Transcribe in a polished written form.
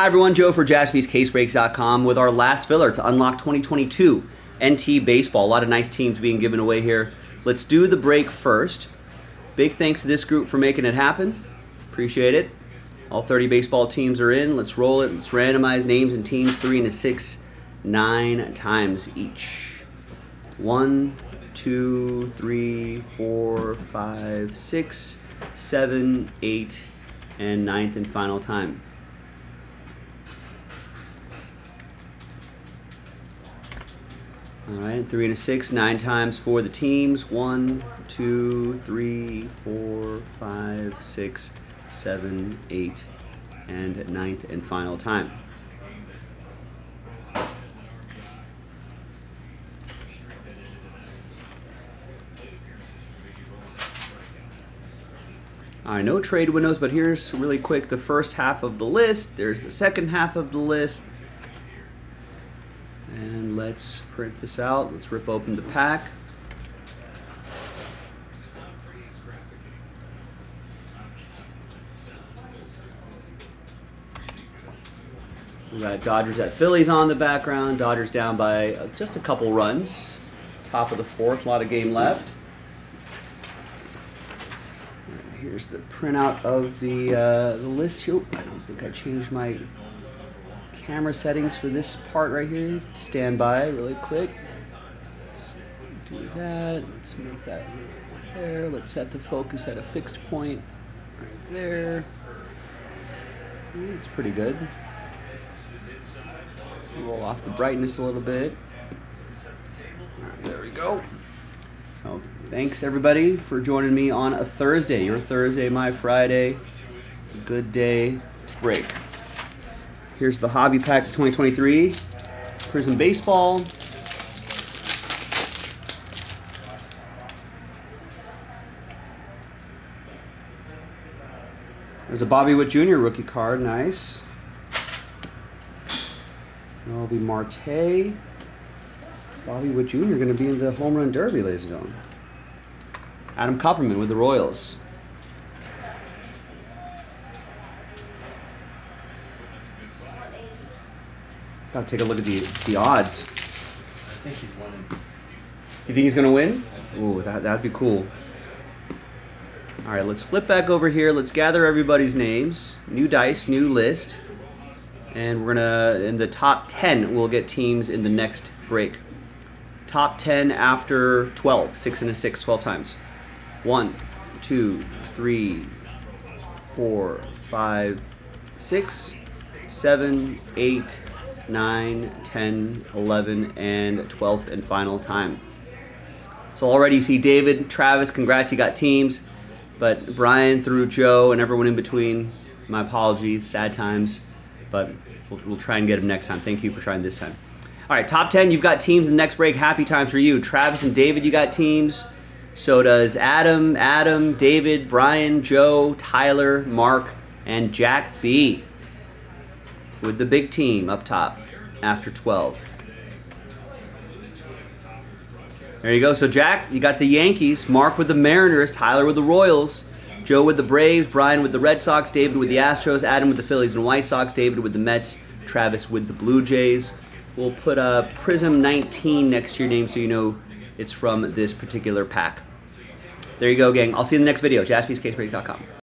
Hi everyone, Joe for JaspysCaseBreaks.com with our last filler to unlock 2022 NT Baseball. A lot of nice teams being given away here. Let's do the break first. Big thanks to this group for making it happen. Appreciate it. All 30 baseball teams are in. Let's roll it. Let's randomize names and teams 3 and 6, 9 times each. 1, 2, 3, 4, 5, 6, 7, 8, and 9th and final time. All right, 3 and a 6, 9 times for the teams. 1, 2, 3, 4, 5, 6, 7, 8, and 9th and final time. All right, no trade windows, but here's really quick the first half of the list. There's the second half of the list. And let's print this out. Let's rip open the pack. We got Dodgers at Phillies on the background. Dodgers down by just a couple runs. Top of the fourth, a lot of game left. And here's the printout of the list. Oh, I don't think I changed my camera settings for this part right here. Stand by really quick. Let's do that. Let's move that right there. Let's set the focus at a fixed point right there. It's pretty good. Roll off the brightness a little bit. Right, there we go. So thanks everybody for joining me on a Thursday. Your Thursday, my Friday. Good day break. Here's the hobby pack of 2023, Prizm Baseball. There's a Bobby Witt Jr. rookie card, nice. That'll be Marte. Bobby Witt Jr. gonna be in the Home Run Derby, ladies and gentlemen. Adam Copperman with the Royals. Gotta take a look at the odds. I think he's winning. You think he's gonna win? Ooh, that'd be cool. All right, let's flip back over here. Let's gather everybody's names. New dice, new list. And we're gonna, in the top 10, we'll get teams in the next break. Top 10 after 12, 6 and a 6, 12 times. 1, 2, 3, 4, 5, 6, 7, 8, 9, 10, 11, and 12th and final time. So already you see David, Travis, congrats, you got teams. But Brian through Joe and everyone in between, my apologies, sad times. But we'll try and get them next time. Thank you for trying this time. All right, top 10, you've got teams in the next break. Happy time for you. Travis and David, you got teams. So does Adam, David, Brian, Joe, Tyler, Mark, and Jack B. with the big team up top after 12. There you go. So Jack, you got the Yankees, Mark with the Mariners, Tyler with the Royals, Joe with the Braves, Brian with the Red Sox, David with the Astros, Adam with the Phillies and White Sox, David with the Mets, Travis with the Blue Jays. We'll put a Prism 19 next to your name so you know it's from this particular pack. There you go, gang. I'll see you in the next video. JaspysCaseBreaks.com.